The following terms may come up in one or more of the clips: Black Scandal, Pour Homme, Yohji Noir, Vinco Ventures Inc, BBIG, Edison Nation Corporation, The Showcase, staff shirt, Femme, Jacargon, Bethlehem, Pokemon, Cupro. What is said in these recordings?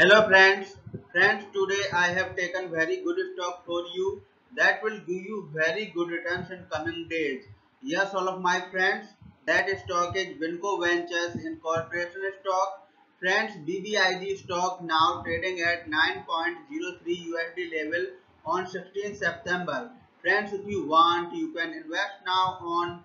Hello friends, today I have taken very good stock for you that will give you very good returns in coming days. Yes, all of my friends, that stock is Vinco Ventures Incorporation stock. Friends, BBIG stock now trading at 9.03 USD level on 16 September. Friends, if you want, you can invest now on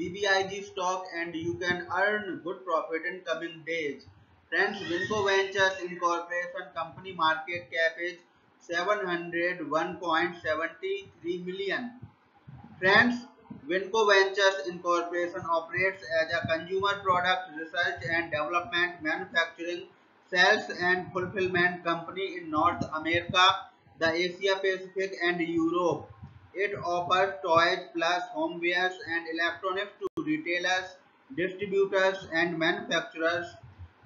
BBIG stock and you can earn good profit in coming days. Friends, Vinco Ventures Incorporation company market cap is 701.73 million. Friends, Vinco Ventures Incorporation operates as a consumer product research and development, manufacturing, sales and fulfillment company in North America, the Asia Pacific and Europe. It offers toys plus homewares and electronics to retailers, distributors and manufacturers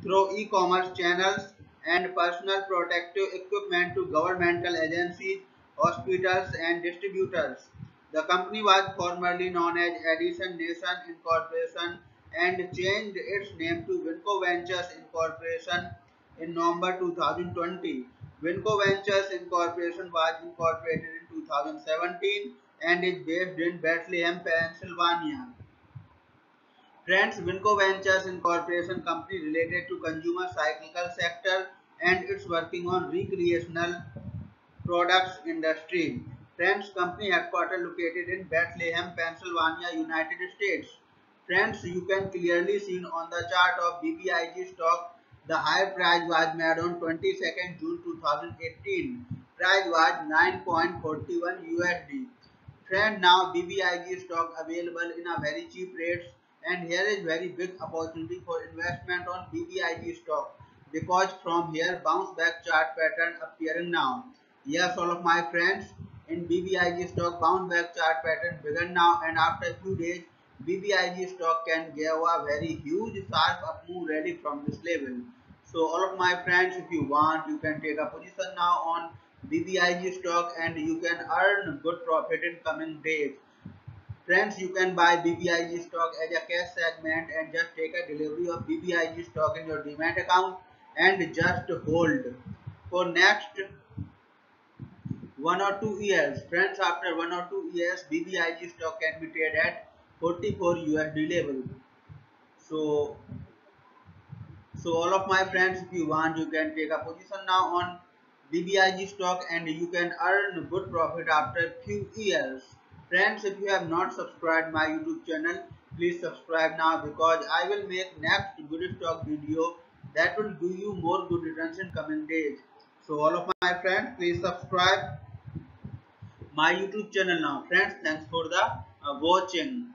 through e-commerce channels and personal protective equipment to governmental agencies, hospitals and distributors. The company was formerly known as Edison Nation Corporation and changed its name to Vinco Ventures Incorporation in November 2020. Vinco Ventures Incorporation was incorporated in 2017 and is based in Bethlehem, Pennsylvania. Friends, Vinco Ventures Incorporation company related to consumer cyclical sector and it's working on recreational products industry. Friends, company headquarters located in Bethlehem, Pennsylvania, United States. Friends, you can clearly see on the chart of BBIG stock, the higher price was made on 22nd June 2018. Price was 9.41 USD. Friend, now BBIG stock available in a very cheap rates and here is very big opportunity for investment on BBIG stock because from here bounce back chart pattern appearing now. Yes, all of my friends. In BBIG stock bounce back chart pattern began now and after a few days BBIG stock can give a very huge sharp up move rally from this level. So all of my friends, if you want, you can take a position now on BBIG stock and you can earn good profit in coming days. Friends, you can buy BBIG stock as a cash segment and just take a delivery of BBIG stock in your demat account and just hold for next 1 or 2 years. Friends, after 1 or 2 years, BBIG stock can be traded at 44 USD level. So all of my friends, if you want, you can take a position now on BBIG stock and you can earn good profit after few years. Friends, if you have not subscribed my YouTube channel, please subscribe now because I will make next good stock video that will give you more good returns in coming days. So all of my friends, please subscribe my YouTube channel now. Friends, thanks for the watching.